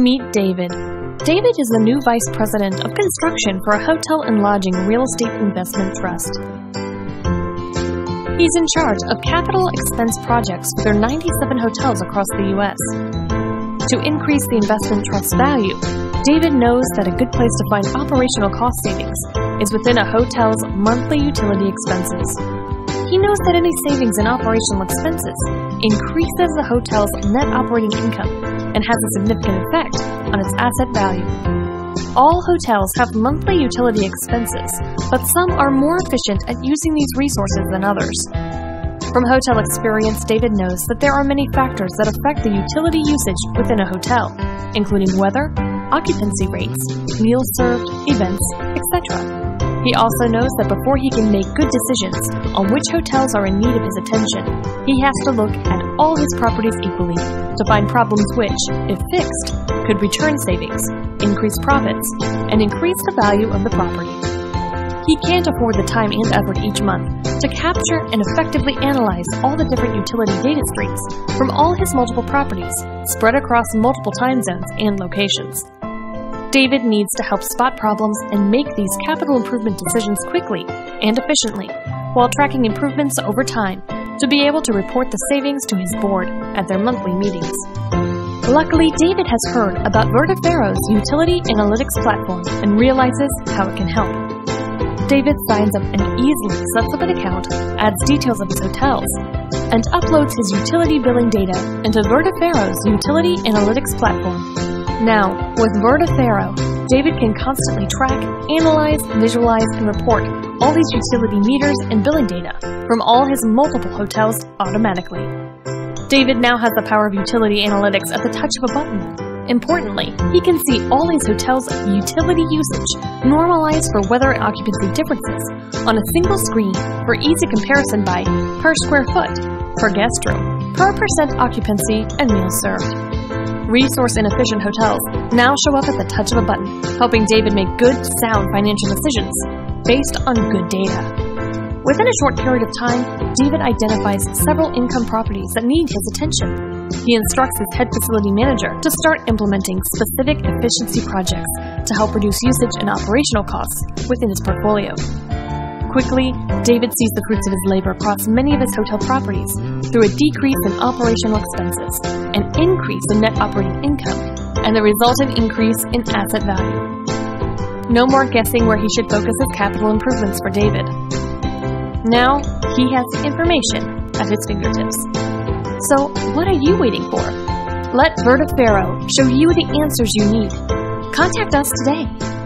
Meet David. David is the new vice president of construction for a hotel and lodging real estate investment trust. He's in charge of capital expense projects for their 97 hotels across the U.S. To increase the investment trust's value, David knows that a good place to find operational cost savings is within a hotel's monthly utility expenses. He knows that any savings in operational expenses increases the hotel's net operating income and has a significant effect on its asset value. All hotels have monthly utility expenses, but some are more efficient at using these resources than others. From hotel experience, David knows that there are many factors that affect the utility usage within a hotel, including weather, occupancy rates, meals served, events, etc. He also knows that before he can make good decisions on which hotels are in need of his attention, he has to look at all his properties equally to find problems which, if fixed, could return savings, increase profits, and increase the value of the property. He can't afford the time and effort each month to capture and effectively analyze all the different utility data streams from all his multiple properties spread across multiple time zones and locations. David needs to help spot problems and make these capital improvement decisions quickly and efficiently, while tracking improvements over time to be able to report the savings to his board at their monthly meetings. Luckily, David has heard about Verdafero's utility analytics platform and realizes how it can help. David signs up and easily sets up an account, adds details of his hotels, and uploads his utility billing data into Verdafero's utility analytics platform. Now, with Verdafero, David can constantly track, analyze, visualize, and report all these utility meters and billing data from all his multiple hotels automatically. David now has the power of utility analytics at the touch of a button. Importantly, he can see all his hotel's utility usage normalized for weather and occupancy differences on a single screen for easy comparison by per square foot, per guest room, per percent occupancy, and meals served. Resource-inefficient hotels now show up at the touch of a button, helping David make good, sound financial decisions based on good data. Within a short period of time, David identifies several income properties that need his attention. He instructs his head facility manager to start implementing specific efficiency projects to help reduce usage and operational costs within his portfolio. Quickly, David sees the fruits of his labor across many of his hotel properties through a decrease in operational expenses, an increase in net operating income, and the resultant increase in asset value. No more guessing where he should focus his capital improvements for David. Now, he has the information at his fingertips. So, what are you waiting for? Let Verdafero show you the answers you need. Contact us today.